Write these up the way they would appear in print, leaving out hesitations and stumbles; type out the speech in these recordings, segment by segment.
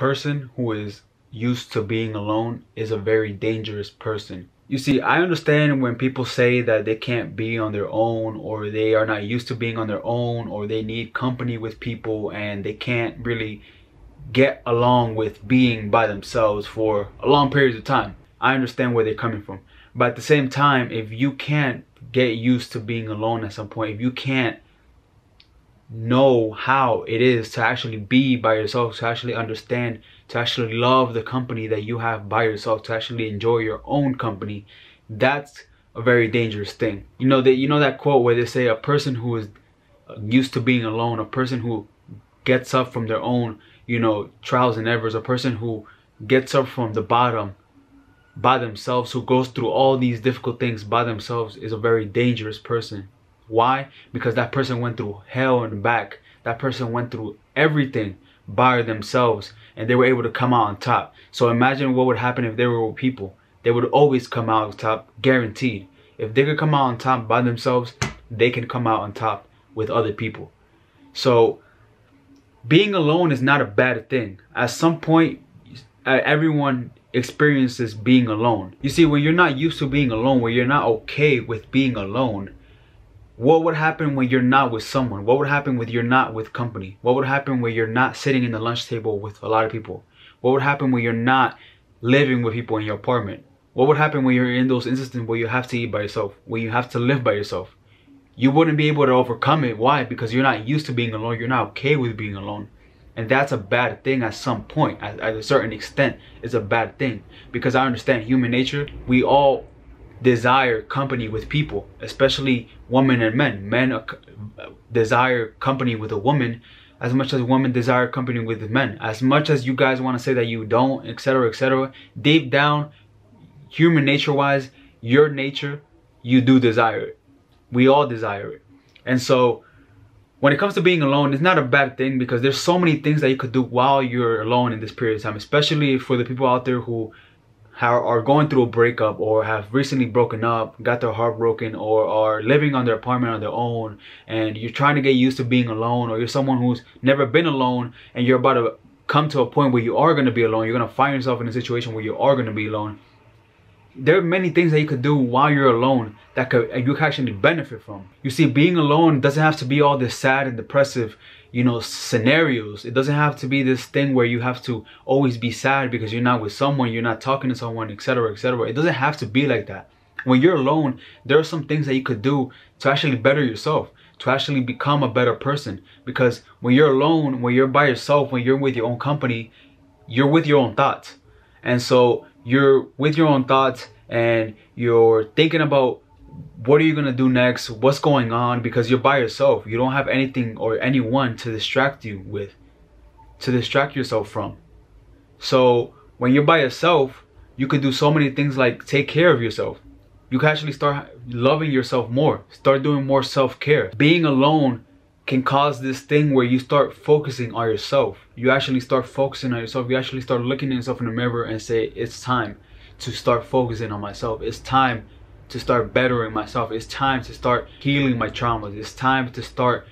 person who is used to being alone is a very dangerous person. You see, I understand when people say that they can't be on their own, or they are not used to being on their own, or they need company with people and they can't really get along with being by themselves for a long period of time. I understand where they're coming from. But at the same time, if you can't get used to being alone at some point, if you can't know how it is to actually be by yourself, to actually understand, to actually love the company that you have by yourself, to actually enjoy your own company, that's a very dangerous thing. You know that quote where they say a person who is used to being alone, a person who gets up from their own, you know, trials and errors, a person who gets up from the bottom by themselves, who goes through all these difficult things by themselves, is a very dangerous person. Why? Because that person went through hell and back. That person went through everything by themselves, and they were able to come out on top. So imagine what would happen if they were with people. They would always come out on top, guaranteed. If they could come out on top by themselves, they can come out on top with other people. So being alone is not a bad thing. At some point, everyone experiences being alone. You see, when you're not used to being alone, when you're not okay with being alone, what would happen when you're not with someone? What would happen when you're not with company? What would happen when you're not sitting in the lunch table with a lot of people? What would happen when you're not living with people in your apartment? What would happen when you're in those instances where you have to eat by yourself, when you have to live by yourself? You wouldn't be able to overcome it. Why? Because you're not used to being alone. You're not okay with being alone. And that's a bad thing at some point. At a certain extent, it's a bad thing. Because I understand human nature. We all desire company with people, especially women and men. Men desire company with a woman as much as women desire company with men. As much as you guys want to say that you don't, etc., etc., deep down, human nature-wise, your nature, you do desire it. We all desire it. And so when it comes to being alone, it's not a bad thing, because there's so many things that you could do while you're alone in this period of time, especially for the people out there who are going through a breakup, or have recently broken up, got their heart broken, or are living on their apartment on their own, and you're trying to get used to being alone, or you're someone who's never been alone and you're about to come to a point where you are going to be alone. You're going to find yourself in a situation where you are going to be alone. There are many things that you could do while you're alone that you could actually benefit from. You see, being alone doesn't have to be all this sad and depressive, you know, scenarios. It doesn't have to be this thing where you have to always be sad because you're not with someone, you're not talking to someone, etc., etc. It doesn't have to be like that. When you're alone, there are some things that you could do to actually better yourself, to actually become a better person. Because when you're alone, when you're by yourself, when you're with your own company, you're with your own thoughts. And so you're with your own thoughts, and you're thinking about what are you going to do next, what's going on, because you're by yourself. You don't have anything or anyone to distract you with, to distract yourself from. So when you're by yourself, you could do so many things, like take care of yourself. You can actually start loving yourself more, start doing more self-care. Being alone can cause this thing where you start focusing on yourself. You actually start focusing on yourself. You actually start looking at yourself in the mirror and say, it's time to start focusing on myself. It's time to start bettering myself. It's time to start healing my traumas. It's time to start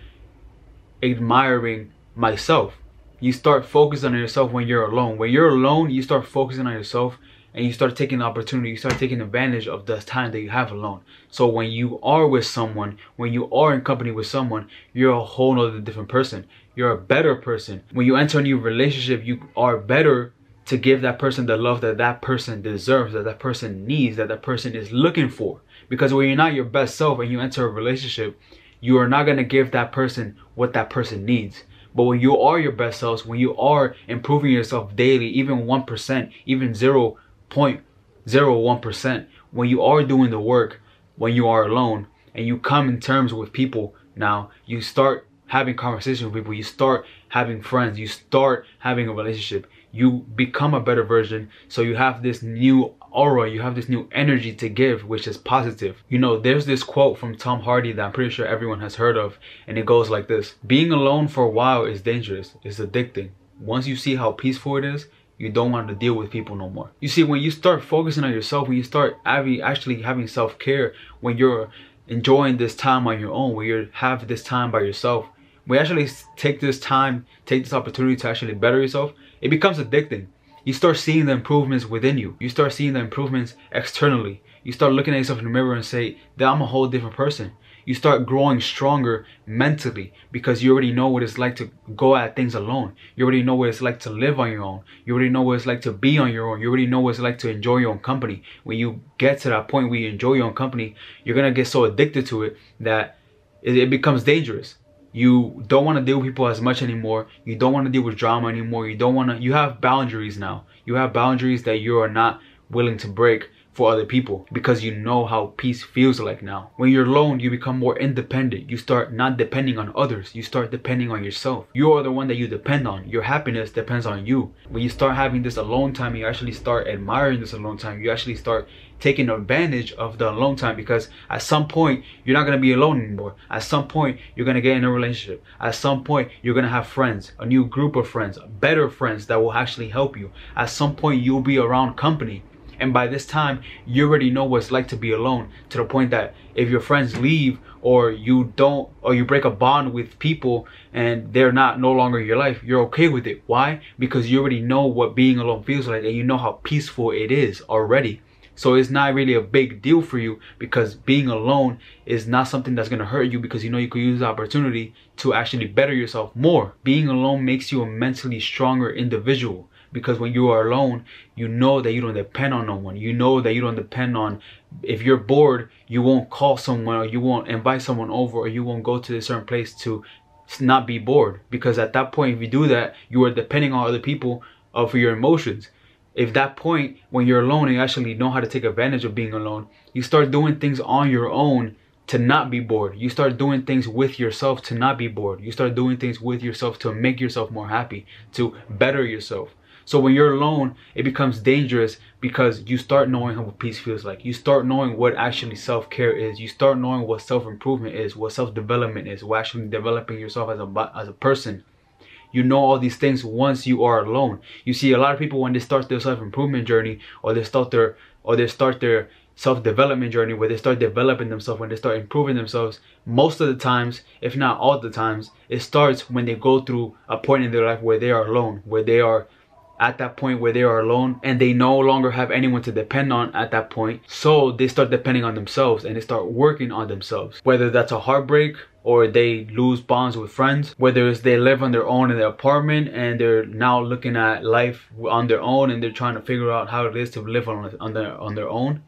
admiring myself. You start focusing on yourself when you're alone. When you're alone, you start focusing on yourself, and you start taking the opportunity, you start taking advantage of the time that you have alone. So when you are with someone, when you are in company with someone, you're a whole other different person. You're a better person. When you enter a new relationship, you are better to give that person the love that that person deserves, that that person needs, that that person is looking for. Because when you're not your best self and you enter a relationship, you are not going to give that person what that person needs. But when you are your best selves, when you are improving yourself daily, even 1%, even 0.01%, when you are doing the work, when you are alone and you come in terms with people, now you start having conversations with people, you start having friends, you start having a relationship, you become a better version. So you have this new aura, you have this new energy to give, which is positive. You know, there's this quote from Tom Hardy that I'm pretty sure everyone has heard of, and it goes like this: being alone for a while is dangerous, it's addicting. Once you see how peaceful it is, you don't want to deal with people no more. You see, when you start focusing on yourself, when you start actually having self-care, when you're enjoying this time on your own, when you have this time by yourself, when you actually take this time, take this opportunity to actually better yourself, it becomes addicting. You start seeing the improvements within you. You start seeing the improvements externally. You start looking at yourself in the mirror and say that I'm a whole different person. You start growing stronger mentally because you already know what it's like to go at things alone. You already know what it's like to live on your own. You already know what it's like to be on your own. You already know what it's like to enjoy your own company. When you get to that point where you enjoy your own company, you're gonna get so addicted to it that it becomes dangerous. You don't want to deal with people as much anymore. You don't want to deal with drama anymore. You don't want to, you have boundaries now. You have boundaries that you are not willing to break for other people because you know how peace feels like now. When you're alone, you become more independent. You start not depending on others. You start depending on yourself. You are the one that you depend on. Your happiness depends on you. When you start having this alone time, you actually start admiring this alone time. You actually start taking advantage of the alone time because at some point you're not going to be alone anymore. At some point you're going to get in a relationship. At some point you're going to have friends, a new group of friends, better friends that will actually help you. At some point you'll be around company, and by this time you already know what it's like to be alone, to the point that if your friends leave or you don't, or you break a bond with people and they're no longer in your life, you're okay with it. Why? Because you already know what being alone feels like and you know how peaceful it is already. So it's not really a big deal for you because being alone is not something that's going to hurt you because you know you could use the opportunity to actually better yourself more. Being alone makes you a mentally stronger individual because when you are alone, you know that you don't depend on no one. You know that you don't depend on, if you're bored, you won't call someone or you won't invite someone over or you won't go to a certain place to not be bored, because at that point, if you do that, you are depending on other people for your emotions. If that point, when you're alone and you actually know how to take advantage of being alone, you start doing things on your own to not be bored. You start doing things with yourself to not be bored. You start doing things with yourself to make yourself more happy, to better yourself. So when you're alone, it becomes dangerous because you start knowing what peace feels like. You start knowing what actually self-care is. You start knowing what self-improvement is, what self-development is, what actually developing yourself as a person. You know all these things once you are alone. You see a lot of people when they start their self-improvement journey or they start their self-development journey where they start developing themselves, when they start improving themselves, most of the times, if not all the times, it starts when they go through a point in their life where they are alone, where they are at that point where they are alone and they no longer have anyone to depend on at that point. So they start depending on themselves and they start working on themselves. Whether that's a heartbreak or they lose bonds with friends, whether it's they live on their own in their apartment and they're now looking at life on their own and they're trying to figure out how it is to live on their own.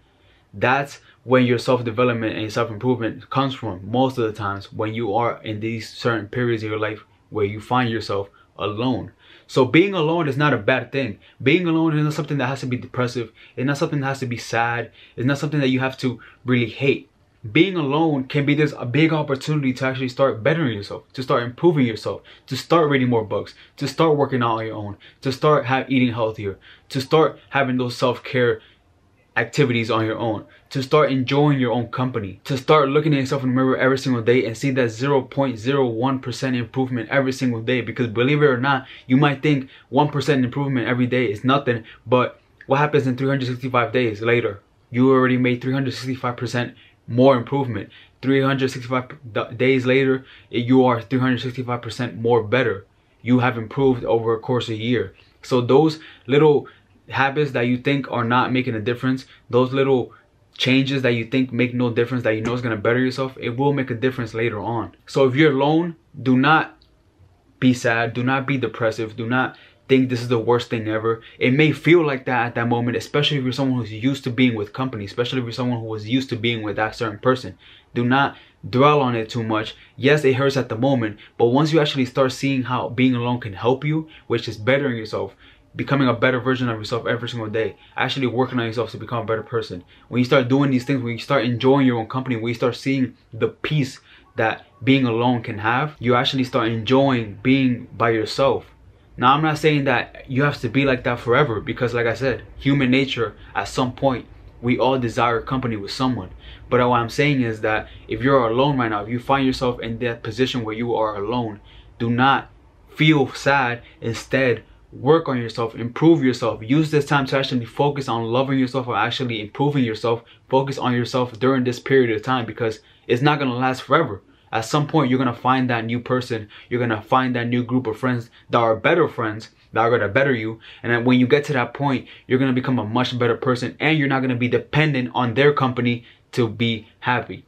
That's when your self-development and self-improvement comes from most of the times, when you are in these certain periods of your life where you find yourself alone. So being alone is not a bad thing. Being alone is not something that has to be depressive. It's not something that has to be sad. It's not something that you have to really hate. Being alone can be this a big opportunity to actually start bettering yourself, to start improving yourself, to start reading more books, to start working out on your own, to start eating healthier, to start having those self-care activities on your own, to start enjoying your own company, to start looking at yourself in the mirror every single day and see that 0.01% improvement every single day. Because believe it or not, you might think 1% improvement every day is nothing, but what happens in 365 days later? You already made 365% more improvement. 365 days later, you are 365% more better. You have improved over a course of a year. So those little habits that you think are not making a difference, those little changes that you think make no difference, that you know is going to better yourself, it will make a difference later on. So if you're alone, do not be sad, do not be depressive, do not think this is the worst thing ever. It may feel like that at that moment, especially if you're someone who's used to being with company, especially if you're someone who was used to being with that certain person. Do not dwell on it too much. Yes, it hurts at the moment, but once you actually start seeing how being alone can help you, which is bettering yourself, becoming a better version of yourself every single day, actually working on yourself to become a better person. When you start doing these things, when you start enjoying your own company, when you start seeing the peace that being alone can have, you actually start enjoying being by yourself. Now, I'm not saying that you have to be like that forever because, like I said, human nature, at some point, we all desire company with someone. But what I'm saying is that if you're alone right now, if you find yourself in that position where you are alone, do not feel sad. Instead, work on yourself, improve yourself. Use this time to actually focus on loving yourself or actually improving yourself. Focus on yourself during this period of time because it's not going to last forever. At some point, you're going to find that new person. You're going to find that new group of friends that are better friends, that are going to better you. And then when you get to that point, you're going to become a much better person, and you're not going to be dependent on their company to be happy.